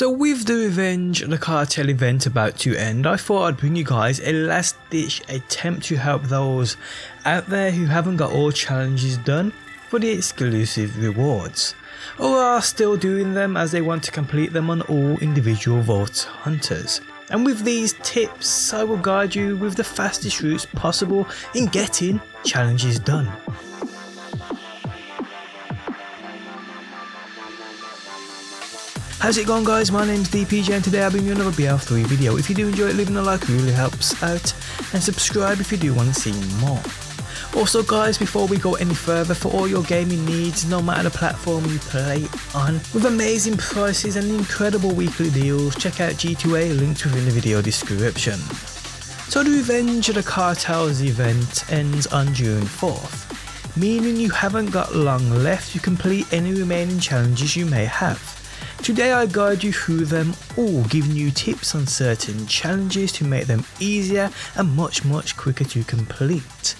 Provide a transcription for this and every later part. So with the Revenge of the Cartel event about to end, I thought I'd bring you guys a last ditch attempt to help those out there who haven't got all challenges done for the exclusive rewards, or are still doing them as they want to complete them on all individual Vault Hunters. And with these tips I will guide you with the fastest routes possible in getting challenges done. How's it going guys, my name's DPJ and today I'll bring you another BL3 video. If you do enjoy it, leaving a like really helps out, and subscribe if you do want to see more. Also guys, before we go any further, for all your gaming needs, no matter the platform you play on, with amazing prices and incredible weekly deals, check out G2A, linked within the video description. So the Revenge of the Cartels event ends on June 4th, meaning you haven't got long left to complete any remaining challenges you may have. Today I guide you through them all, giving you tips on certain challenges to make them easier and much quicker to complete.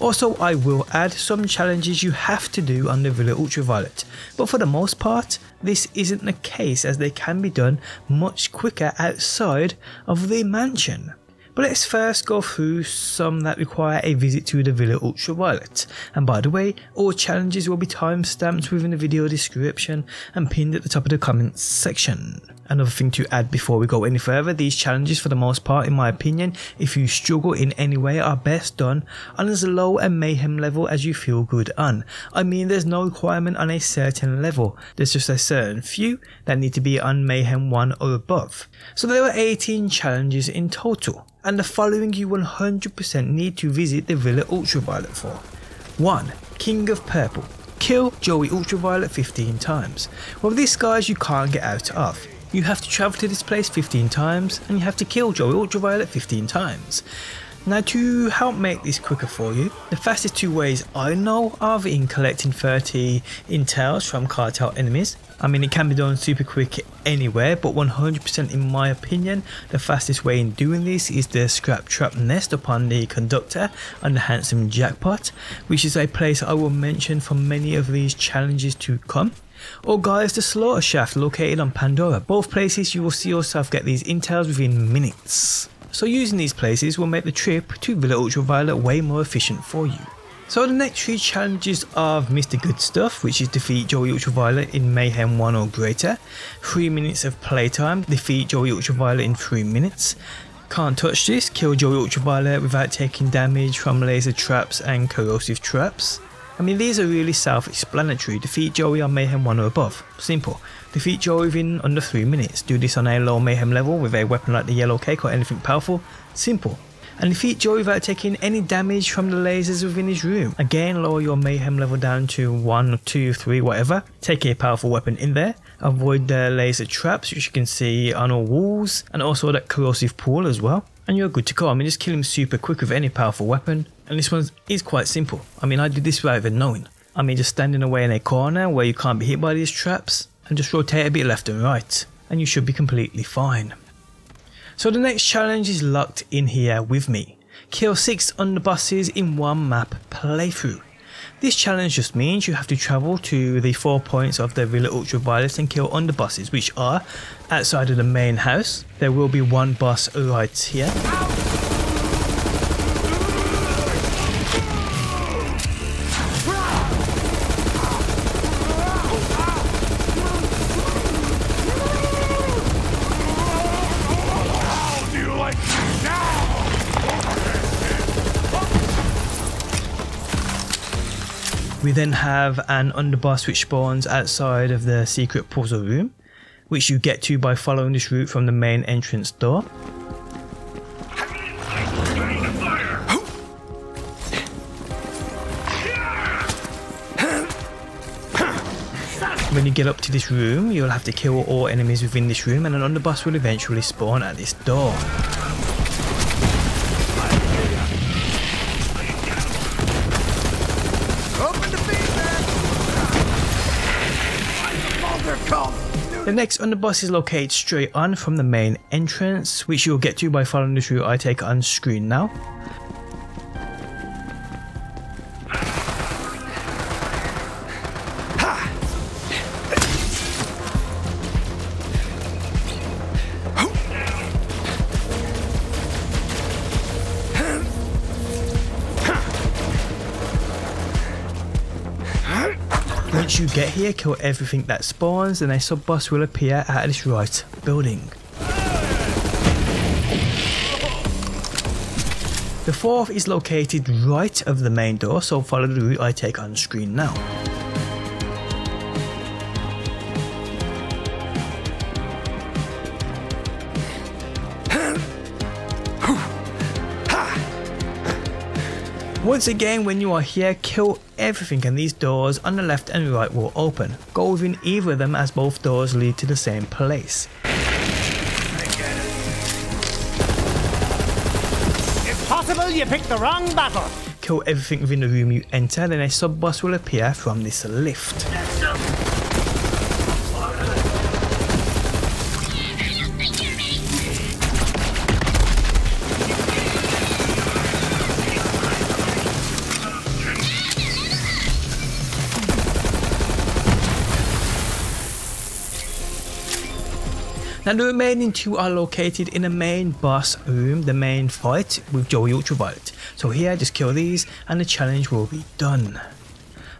Also I will add some challenges you have to do on the Villa Ultraviolet, but for the most part this isn't the case as they can be done much quicker outside of the mansion. But let's first go through some that require a visit to the Villa Ultraviolet, and by the way, all challenges will be timestamped within the video description and pinned at the top of the comments section. Another thing to add before we go any further, these challenges for the most part in my opinion, if you struggle in any way, are best done on as low a Mayhem level as you feel good on. I mean, there's no requirement on a certain level, there's just a certain few that need to be on Mayhem 1 or above. So there were 18 challenges in total, and the following you 100% need to visit the Villa Ultraviolet for. 1. King of Purple. Kill Joey Ultraviolet 15 times. Well, this guys you can't get out of. You have to travel to this place 15 times and you have to kill Joey Ultraviolet 15 times. Now to help make this quicker for you, the fastest two ways I know of in collecting 30 intels from cartel enemies, I mean it can be done super quick anywhere, but 100% in my opinion the fastest way in doing this is the Scrap Trap Nest upon the Conductor and the Handsome Jackpot, which is a place I will mention for many of these challenges to come. Or guys, the Slaughter Shaft located on Pandora, both places you will see yourself get these intels within minutes. So using these places will make the trip to Villa Ultraviolet way more efficient for you. So the next three challenges are Mr. Good Stuff, which is defeat Joey Ultraviolet in Mayhem 1 or greater, 3 minutes of playtime, defeat Joey Ultraviolet in 3 minutes, Can't Touch This, kill Joey Ultraviolet without taking damage from laser traps and corrosive traps. I mean, these are really self-explanatory, defeat Joey on Mayhem 1 or above, simple. Defeat Joey within under 3 minutes, do this on a low Mayhem level with a weapon like the Yellow Cake or anything powerful, simple. And defeat Joey without taking any damage from the lasers within his room, again lower your Mayhem level down to 1, 2, 3, whatever, take a powerful weapon in there, avoid the laser traps which you can see on all walls and also that corrosive pool as well. And you're good to go. I mean, just kill him super quick with any powerful weapon, and this one is quite simple. I mean, I did this without even knowing. I mean, just standing away in a corner where you can't be hit by these traps and just rotate a bit left and right and you should be completely fine. So the next challenge is locked in here with me. Kill 6 underbosses in one map playthrough. This challenge just means you have to travel to the 4 points of the Villa Ultraviolet and kill underbosses, which are outside of the main house. There will be one boss right here. We then have an underboss which spawns outside of the secret puzzle room, which you get to by following this route from the main entrance door. When you get up to this room, you'll have to kill all enemies within this room and an underboss will eventually spawn at this door. The next underboss is located straight on from the main entrance, which you'll get to by following this route I take on screen now. Once you get here, kill everything that spawns and a sub boss will appear at its right building. The fourth is located right of the main door, so follow the route I take on screen now. Once again, when you are here, kill everything and these doors on the left and right will open. Go within either of them as both doors lead to the same place. You picked the wrong battle. Kill everything within the room you enter, then a sub boss will appear from this lift. Now the remaining two are located in the main boss room, the main fight with Joey Ultraviolet. So here, just kill these and the challenge will be done.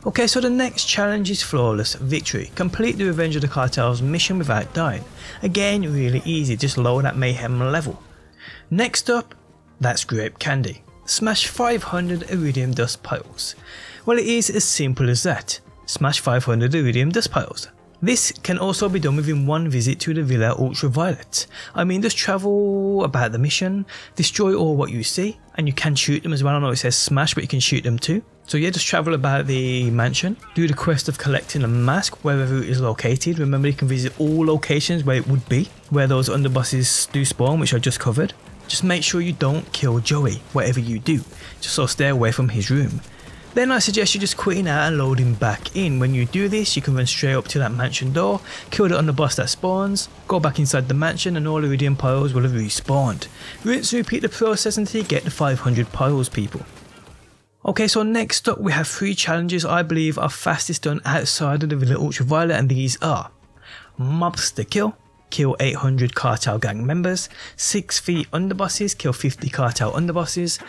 Okay, so the next challenge is Flawless Victory. Complete the Revenge of the Cartels mission without dying. Again, really easy, just lower that Mayhem level. Next up, that's Grape Candy. Smash 500 Eridium dust piles. Well, it is as simple as that. Smash 500 Eridium dust piles. This can also be done within one visit to the Villa Ultraviolet. I mean, just travel about the mission, destroy all what you see, and you can shoot them as well. I know it says smash, but you can shoot them too. So yeah, just travel about the mansion, do the quest of collecting a mask wherever it is located. Remember, you can visit all locations where it would be, where those underbosses do spawn, which I just covered. Just make sure you don't kill Joey, whatever you do, just so stay away from his room. Then I suggest you just quitting out and loading back in. When you do this, you can run straight up to that mansion door, kill the underboss that spawns, go back inside the mansion and all Iridium piles will have respawned. Rinse and repeat the process until you get the 500 piles, people. Okay, so next up we have three challenges I believe are fastest done outside of the Villa Ultraviolet, and these are Mobster Kill. Kill 800 cartel gang members. 6 feet underbosses. Kill 50 cartel underbosses.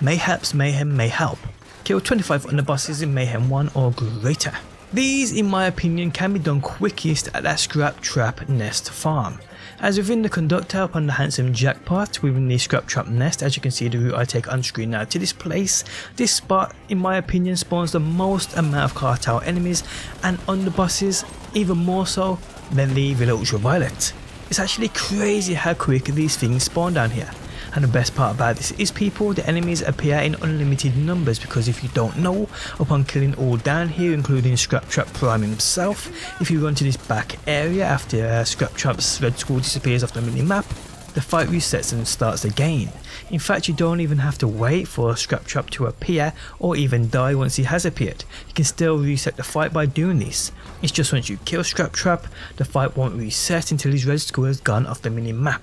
Mayhaps Mayhem May Help. Kill 25 underbosses in Mayhem 1 or greater. These, in my opinion, can be done quickest at that Scrap Trap Nest farm. As within the conductor upon the Handsome Jackpot within the Scrap Trap Nest, as you can see the route I take on screen now to this place. This spot, in my opinion, spawns the most amount of cartel enemies and underbosses, even more so than the Villa Ultraviolet. It's actually crazy how quick these things spawn down here. And the best part about this is, people, the enemies appear in unlimited numbers, because if you don't know, upon killing all down here, including Scraptrap Prime himself, if you run to this back area after Scraptrap's red squall disappears off the minimap, the fight resets and starts again. In fact, you don't even have to wait for Scraptrap to appear or even die once he has appeared. You can still reset the fight by doing this. It's just once you kill Scraptrap, the fight won't reset until his red squall has gone off the minimap.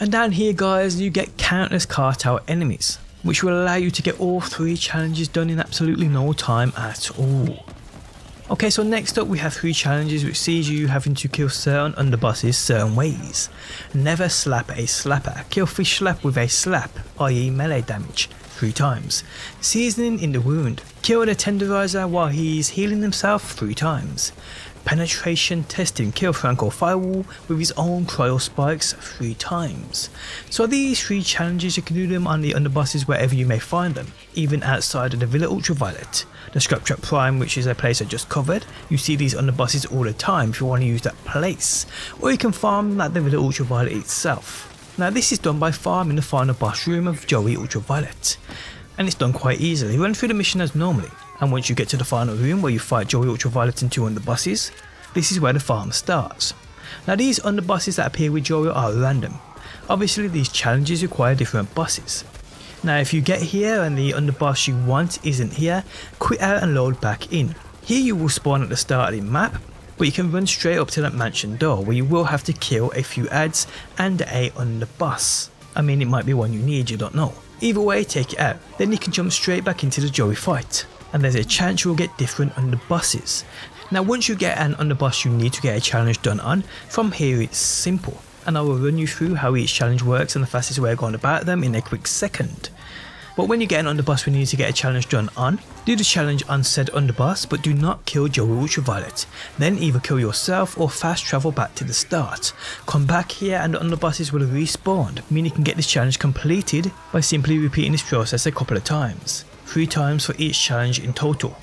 And down here, guys, you get countless cartel enemies, which will allow you to get all three challenges done in absolutely no time at all. Okay, so next up we have three challenges which sees you having to kill certain underbosses certain ways. Never slap a slapper. Kill Fish Slap with a slap, i.e. melee damage, 3 times. Seasoning in the wound. Kill the Tenderizer while he's healing himself 3 times. Penetration testing. Kill Franco Firewall with his own cryo spikes 3 times. So these three challenges, you can do them on the underbosses wherever you may find them, even outside of the Villa Ultraviolet. The Scraptrap Prime, which is a place I just covered, you see these underbosses all the time if you want to use that place, or you can farm them at the Villa Ultraviolet itself. Now this is done by farming the final boss room of Joey Ultraviolet, and it's done quite easily. Run through the mission as normally, and once you get to the final room where you fight Joey Ultraviolet and 2 underbosses, this is where the farm starts. Now these underbosses that appear with Joey are random. Obviously these challenges require different bosses. Now if you get here and the underboss you want isn't here, quit out and load back in. Here you will spawn at the start of the map, but you can run straight up to that mansion door where you will have to kill a few ads and a underboss. I mean, it might be one you need, you don't know. Either way, take it out, then you can jump straight back into the Joey fight. And there's a chance you'll get different underbosses. Now once you get an underboss you need to get a challenge done on, from here it's simple, and I will run you through how each challenge works and the fastest way of going about them in a quick second. But when you get an underboss we need to get a challenge done on, do the challenge on said underboss, but do not kill Joey Ultraviolet. Then either kill yourself or fast travel back to the start. Come back here and the underbosses will respawn, meaning you can get this challenge completed by simply repeating this process a couple of times. 3 times for each challenge in total.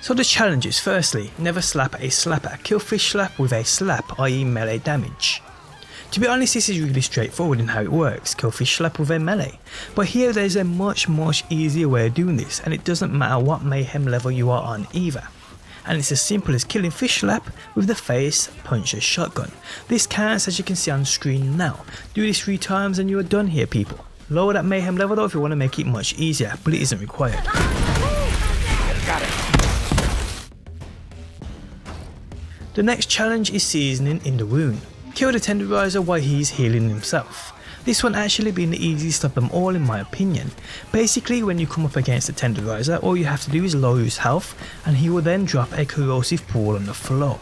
So the challenge is firstly, never slap a slapper, kill Fish Slap with a slap, i.e. melee damage. To be honest, this is really straightforward in how it works, kill Fish Slap with a melee, but here there is a much easier way of doing this, and it doesn't matter what Mayhem level you are on either. And it's as simple as killing Fish Slap with the Face Puncher shotgun. This counts as you can see on screen now. Do this 3 times and you are done here, people. Lower that Mayhem level though if you want to make it much easier, but it isn't required. The next challenge is Seasoning in the Wound. Kill the Tenderizer while he's healing himself. This one actually being the easiest of them all in my opinion. Basically when you come up against the Tenderizer, all you have to do is lower his health and he will then drop a corrosive pool on the floor.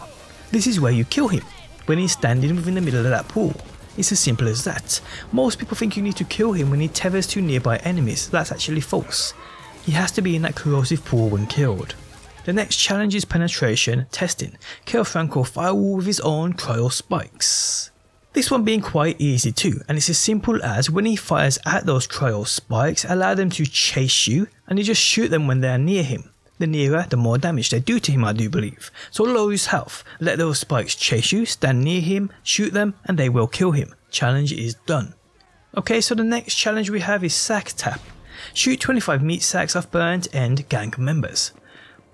This is where you kill him, when he's standing within the middle of that pool. It's as simple as that. Most people think you need to kill him when he tethers to nearby enemies, that's actually false. He has to be in that corrosive pool when killed. The next challenge is Penetration Testing, kill Franco Firewall with his own Cryo Spikes. This one being quite easy too, and it's as simple as when he fires at those Cryo Spikes, allow them to chase you and you just shoot them when they are near him. The nearer, the more damage they do to him, I do believe. So lower his health, let those spikes chase you, stand near him, shoot them and they will kill him. Challenge is done. Okay, so the next challenge we have is Sack Tap, shoot 25 meat sacks off burnt end gang members.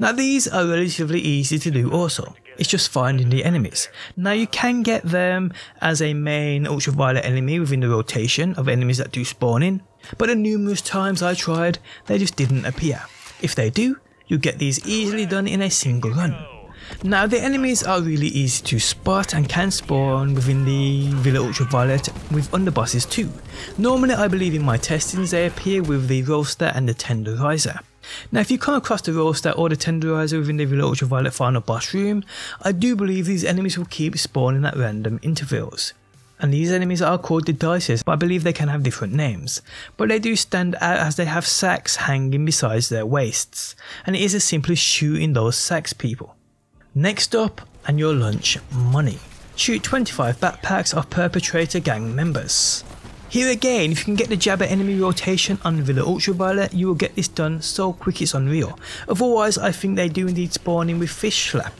Now these are relatively easy to do also, it's just finding the enemies. Now you can get them as a main Ultraviolet enemy within the rotation of enemies that do spawn in, but the numerous times I tried they just didn't appear. If they do, you get these easily done in a single run. Now the enemies are really easy to spot and can spawn within the Villa Ultraviolet with underbosses too. Normally I believe in my testings they appear with the Rollstar and the Tenderizer. Now if you come across the Rollstar or the Tenderizer within the Villa Ultraviolet final boss room, I do believe these enemies will keep spawning at random intervals. And these enemies are called the Dices, but I believe they can have different names. But they do stand out as they have sacks hanging besides their waists, and it is as simple as shooting those sacks, people. Next up, and your lunch money. Shoot 25 backpacks of perpetrator gang members. Here again, if you can get the jab at enemy rotation on Villa Ultraviolet, you will get this done so quick it's unreal. Otherwise, I think they do indeed spawn in with Fish Slap.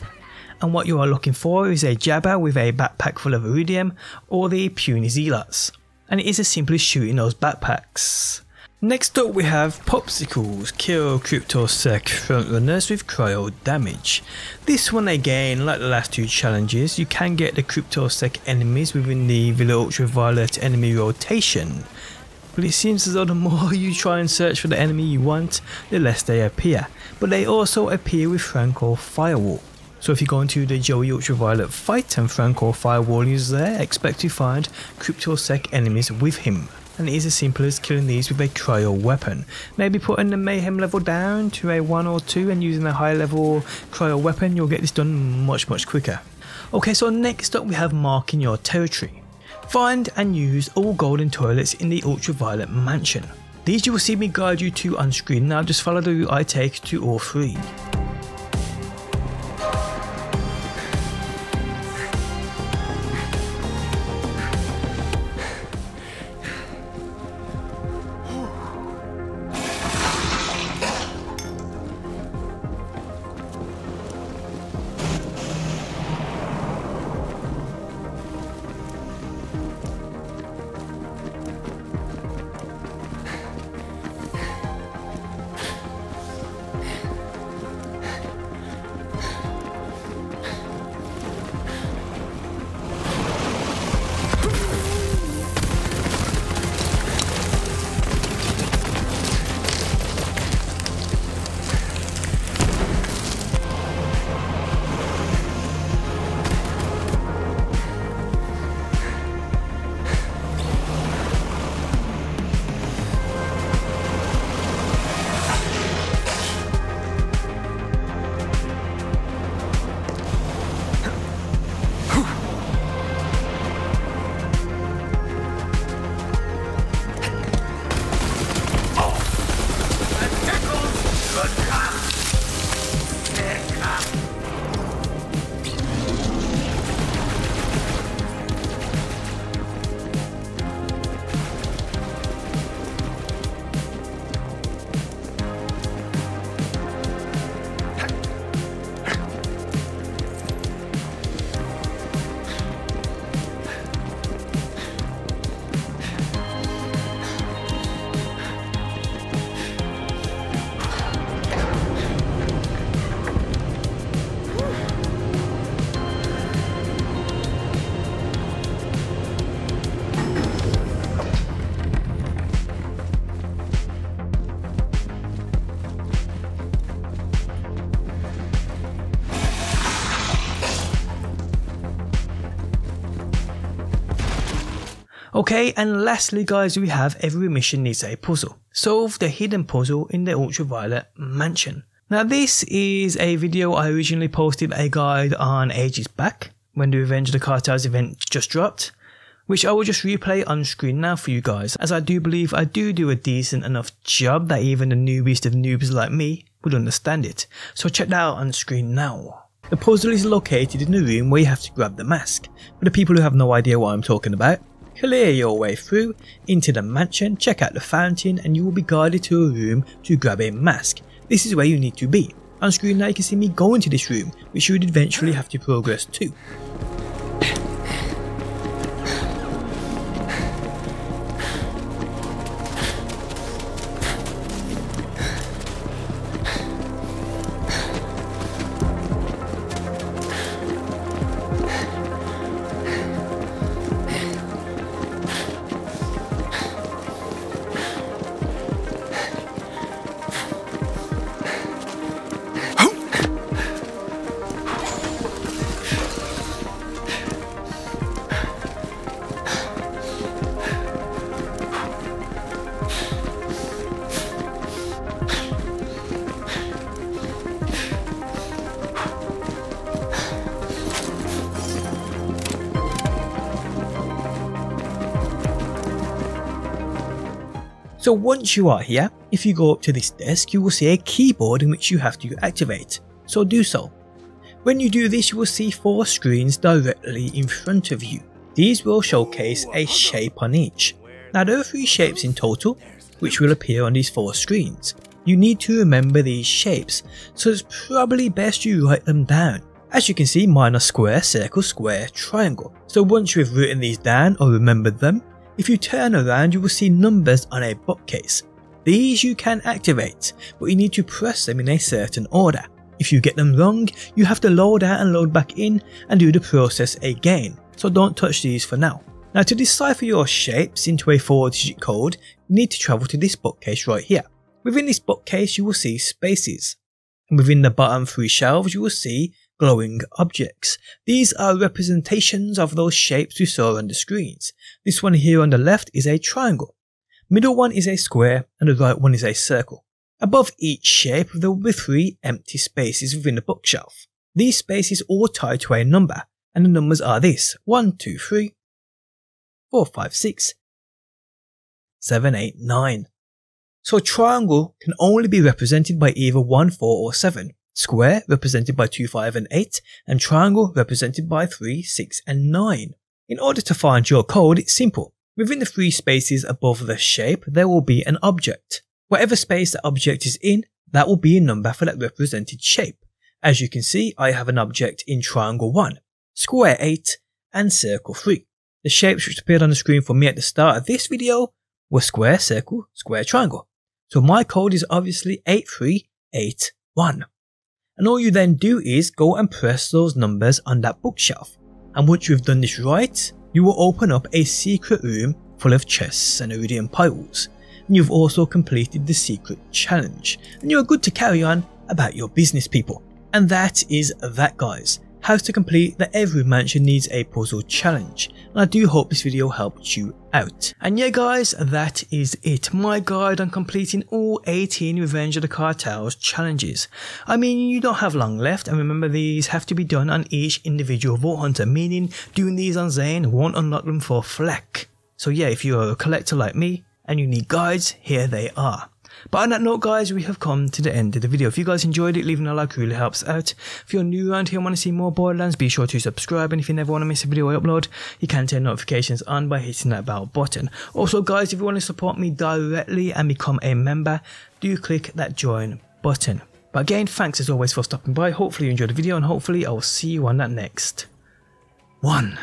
And what you are looking for is a jabber with a backpack full of Eridium or the puny zealots. And it is as simple as shooting those backpacks. Next up we have Popsicles, kill CryptoSec Frontrunners with Cryo Damage. This one again, like the last 2 challenges, you can get the CryptoSec enemies within the Villa Ultraviolet enemy rotation. But it seems as though the more you try and search for the enemy you want, the less they appear. But they also appear with Franco Firewall. So if you go into the Joey Ultraviolet fight and Franco Firewall is there, expect to find CryptoSec enemies with him. And it is as simple as killing these with a cryo weapon. Maybe putting the Mayhem level down to a 1 or 2 and using a high level cryo weapon, you'll get this done much quicker. Okay, so next up we have Marking Your Territory. Find and use all golden toilets in the Ultraviolet mansion. These you will see me guide you to on screen, now just follow the route I take to all 3. Okay, and lastly guys, we have every mission needs a puzzle. Solve the hidden puzzle in the Ultraviolet mansion. Now this is a video I originally posted a guide on ages back when the Revenge of the Cartels event just dropped, which I will just replay on screen now for you guys, as I do believe I do a decent enough job that even the newbiest of noobs like me would understand it. So check that out on screen now. The puzzle is located in the room where you have to grab the mask. For the people who have no idea what I'm talking about, clear your way through into the mansion, check out the fountain, and you will be guided to a room to grab a mask. This is where you need to be. On screen now you can see me going to this room, which you would eventually have to progress to. So once you are here, if you go up to this desk, you will see a keyboard in which you have to activate, so do so. When you do this, you will see four screens directly in front of you. These will showcase a shape on each. Now there are 3 shapes in total, which will appear on these 4 screens. You need to remember these shapes, so it's probably best you write them down. As you can see, mine are square, circle, square, triangle. So once you have written these down or remembered them, if you turn around you will see numbers on a bookcase. These you can activate, but you need to press them in a certain order. If you get them wrong, you have to load out and load back in and do the process again, so don't touch these for now. Now to decipher your shapes into a 4-digit code, you need to travel to this bookcase right here. Within this bookcase you will see spaces, and within the bottom 3 shelves you will see glowing objects. These are representations of those shapes you saw on the screens. This one here on the left is a triangle, middle one is a square, and the right one is a circle. Above each shape there will be 3 empty spaces within the bookshelf. These spaces all tie to a number, and the numbers are this: 1, 2, 3, 4, 5, 6, 7, 8, 9. So a triangle can only be represented by either 1, 4 or 7. Square represented by 2, 5 and 8, and triangle represented by 3, 6 and 9. In order to find your code, it's simple. Within the 3 spaces above the shape there will be an object. Whatever space the object is in, that will be a number for that represented shape. As you can see, I have an object in triangle 1, square 8 and circle 3. The shapes which appeared on the screen for me at the start of this video were square, circle, square, triangle. So my code is obviously 8381. And all you then do is go and press those numbers on that bookshelf, and once you've done this right, you will open up a secret room full of chests and Eridium piles, and you've also completed the secret challenge, and you are good to carry on about your business, people. And that is that guys, how to complete the Every Mansion Needs a Puzzle challenge, and I do hope this video helped you out. And yeah guys, that is it, my guide on completing all 18 Revenge of the Cartels challenges. I mean, you don't have long left, and remember these have to be done on each individual Vault Hunter, meaning doing these on Zane won't unlock them for Flak. So yeah, if you are a collector like me and you need guides, here they are. But on that note guys, we have come to the end of the video. If you guys enjoyed it, leaving a like really helps out. If you're new around here and want to see more Borderlands, be sure to subscribe, and if you never want to miss a video I upload, you can turn notifications on by hitting that bell button. Also guys, if you want to support me directly and become a member, do click that join button. But again, thanks as always for stopping by, hopefully you enjoyed the video, and hopefully I will see you on that next one.